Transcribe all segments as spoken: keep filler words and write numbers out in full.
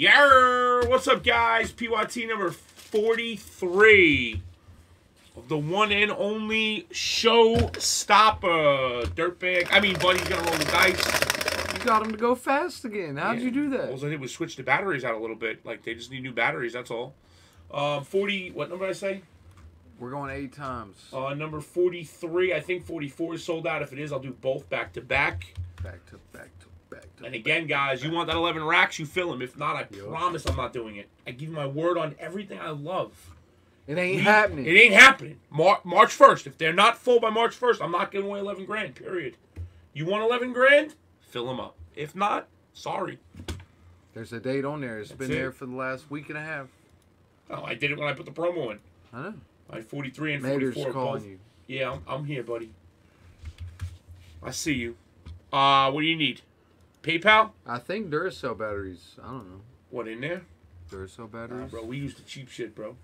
Yeah, what's up, guys? P Y T number forty-three of the one and only Showstopper. Dirtbag. I mean, Buddy's gonna roll the dice. You got him to go fast again. How'd yeah. you do that? Well, I did was switch the batteries out a little bit. Like, they just need new batteries. That's all. Um, forty. What number did I say? We're going eight times. Uh, number forty-three. I think forty-four is sold out. If it is, I'll do both back to back. Back to back to. Back to and again, guys, you want that eleven racks, you fill them. If not, I Yo. promise I'm not doing it. I give you my word on everything I love. It ain't we, happening. It ain't happening. Mar March first. If they're not full by March first, I'm not giving away eleven grand, period. You want eleven grand? Fill them up. If not, sorry. There's a date on there. It's That's been it. there for the last week and a half. Oh, I did it when I put the promo in. I know. I had forty-three and Mater's forty-four. Calling you. Yeah, I'm, I'm here, buddy. I see you. Uh, what do you need? PayPal? I think Duracell batteries. I don't know. What, in there? Duracell batteries? Nah, bro, we used the cheap shit, bro.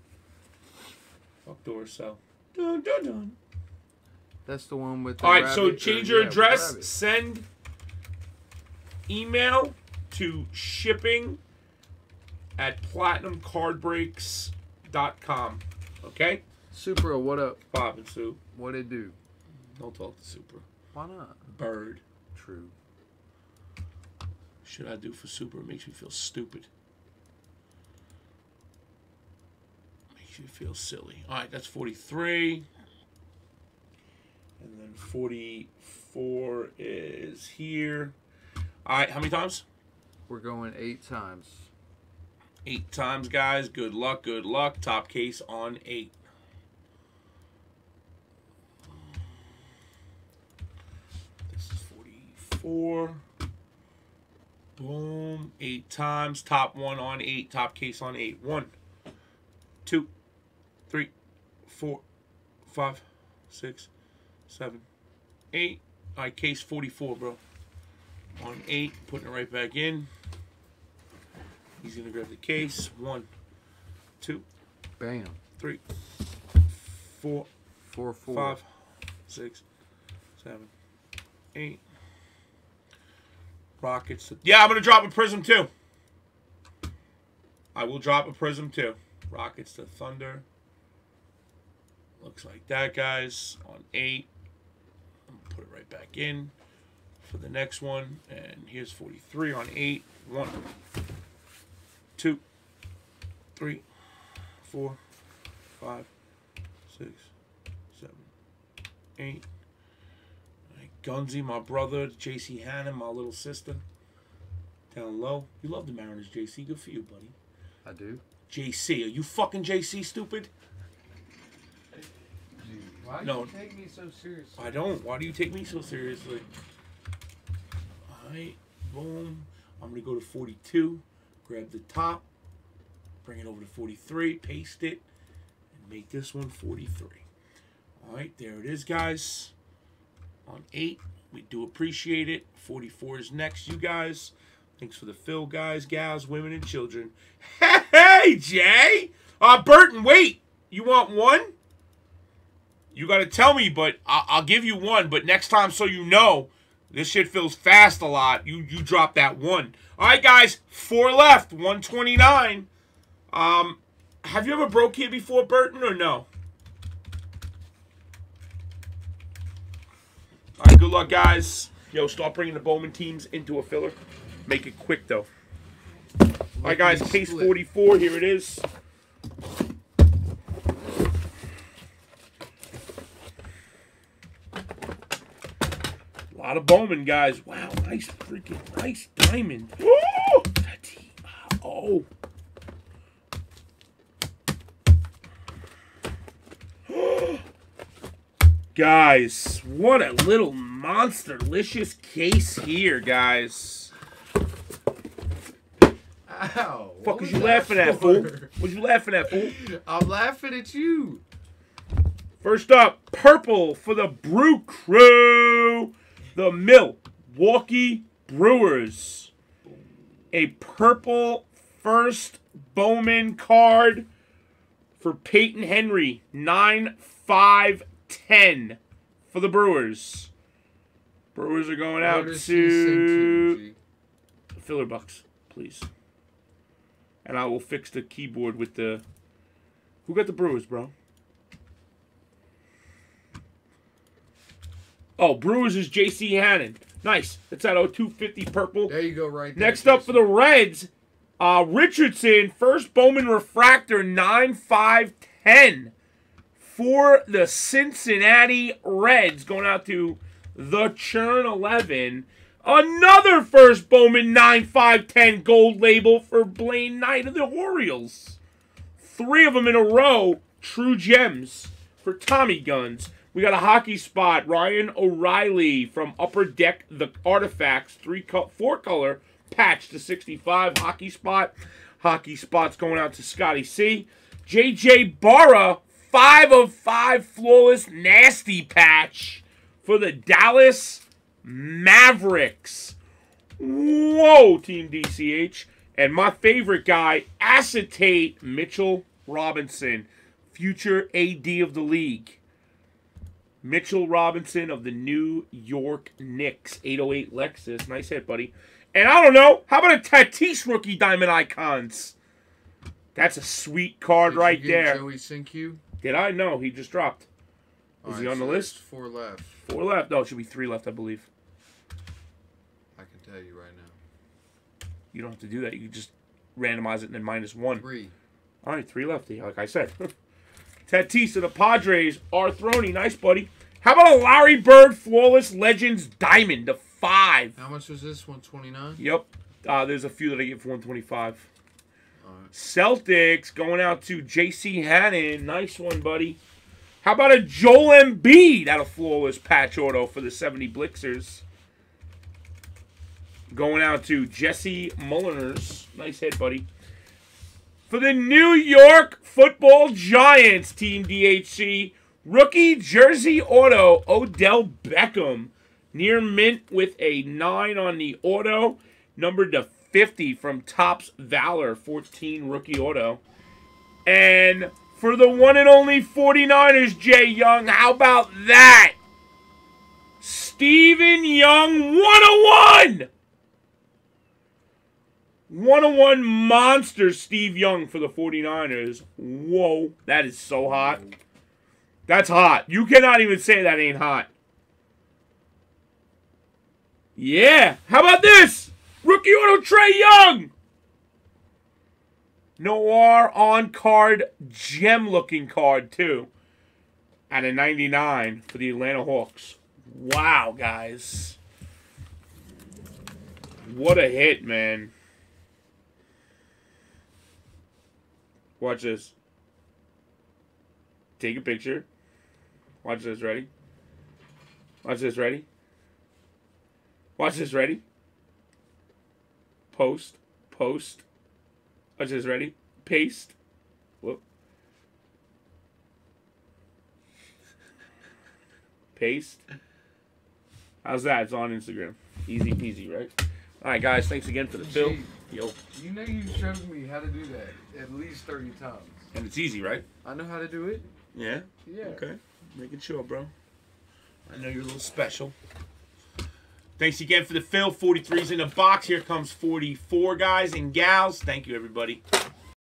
Fuck Duracell. Dun, dun, dun. That's the one with the Alright, so change your address. Rabbit. Send email to shipping at platinum card breaks dot com. Okay? Supra, what up? Poppin' Soup. What it do? Don't talk to Supra. Why not? Bird. True. Should I do for Super? It makes me feel stupid. Makes you feel silly. All right, that's forty-three. And then forty-four is here. All right, how many times? We're going eight times. Eight times, guys. Good luck, good luck. Top case on eight. This is forty-four. Boom. Eight times. Top one on eight. Top case on eight. One, two, three, four, five, six, seven, eight. All right, case forty-four, bro. On eight. Putting it right back in. He's going to grab the case. One, two, bam. Three, four, four, four. Five, six, seven, eight. Rockets. Yeah, I'm going to drop a prism, too. I will drop a prism, too. Rockets to Thunder. Looks like that, guys. On eight. I'm going to put it right back in for the next one. And here's forty-three on eight. One, two, three, four, five, six, seven, eight. Gunsy, my brother, J C. Hannon, my little sister, down low. You love the Mariners, J C. Good for you, buddy. I do. J C, are you fucking J C, stupid? Why do no. you take me so seriously? I don't. Why do you take me so seriously? All right, boom. I'm going to go to forty-two, grab the top, bring it over to forty-three, paste it, and make this one forty-three. All right, there it is, guys. On eight, we do appreciate it. forty-four is next, you guys. Thanks for the fill, guys, gals, women, and children. Hey, hey Jay! Uh, Burton, wait! You want one? You gotta tell me, but I I'll give you one. But next time, so you know, this shit fills fast a lot. You you drop that one. All right, guys, four left, one twenty-nine. Um, have you ever broke here before, Burton, or no? All right, good luck, guys. Yo, start bringing the Bowman teams into a filler. Make it quick, though. All right, guys, case forty-four. Here it is. A lot of Bowman, guys. Wow, nice freaking, nice diamond. Woo! Oh. Guys, what a little monster-licious case here, guys. Ow. Fuck was you laughing at, fool? Was you laughing at, fool? I'm laughing at you. First up, purple for the Brew Crew. The Milwaukee Brewers. A purple first Bowman card for Peyton Henry. nine five ten for the Brewers. Brewers are going out to... Filler Bucks, please. and I will fix the keyboard with the... Who got the Brewers, bro? Oh, Brewers is J C. Hannon. Nice. That's at oh two fifty purple. There you go, right there. Next Jason. Up for the Reds, uh, Richardson, first Bowman refractor, nine five ten for the Cincinnati Reds. Going out to the Churn eleven. Another first Bowman nine five ten gold label for Blaine Knight of the Orioles. Three of them in a row. True gems for Tommy Guns. We got a hockey spot. Ryan O'Reilly from Upper Deck, the Artifacts. Three, co four color patch to sixty-five. Hockey spot. Hockey spot's going out to Scotty C. J J. Barra, five of five flawless nasty patch for the Dallas Mavericks. Whoa, Team D C H. And my favorite guy, acetate Mitchell Robinson, future A D of the league. Mitchell Robinson of the New York Knicks. eight oh eight Lexus. Nice hit, buddy. And I don't know, how about a Tatis rookie diamond icons? That's a sweet card. Did right you get there. Joey Sincue? Did I? No, he just dropped. Was right, he on so the list? Four left. Four left. No, it should be three left, I believe. I can tell you right now. You don't have to do that. You can just randomize it and then minus one. Three. All right, three left, like I said. Tatis of the Padres. Arthroni. Nice, buddy. How about a Larry Bird Flawless Legends Diamond to five? How much was this? one twenty-nine? Yep. Uh, there's a few that I get for one twenty-five. All right. Celtics going out to J C. Hannon. Nice one, buddy. How about a Joel Embiid out of Flawless Patch Auto for the seventy Blixers? Going out to Jesse Mulliners. Nice hit, buddy. For the New York Football Giants, Team D H C, rookie jersey auto, Odell Beckham. Near mint with a nine on the auto. Numbered to fifty from Topps Valor, fourteen rookie auto. And for the one and only forty-niners, J. Young, how about that? Stephen Young, one oh one! one oh one monster Steve Young for the forty-niners. Whoa, that is so hot. That's hot. You cannot even say that ain't hot. Yeah. How about this? Rookie auto Trey Young. Noir on card, gem looking card too. At a ninety-nine for the Atlanta Hawks. Wow, guys. What a hit, man. Watch this. Take a picture. Watch this, ready? Watch this, ready? Watch this, ready? Post. Post. Watch this, ready? Paste. Whoop. Paste. How's that? It's on Instagram. Easy peasy, right? All right, guys. Thanks again for the film. Yo. You know you showed me how to do that at least thirty times. And it's easy, right? I know how to do it. Yeah? Yeah. Okay. Making sure, bro. I know you're a little special. Thanks again for the fill. forty-three's in the box. Here comes forty-four, guys and gals. Thank you, everybody.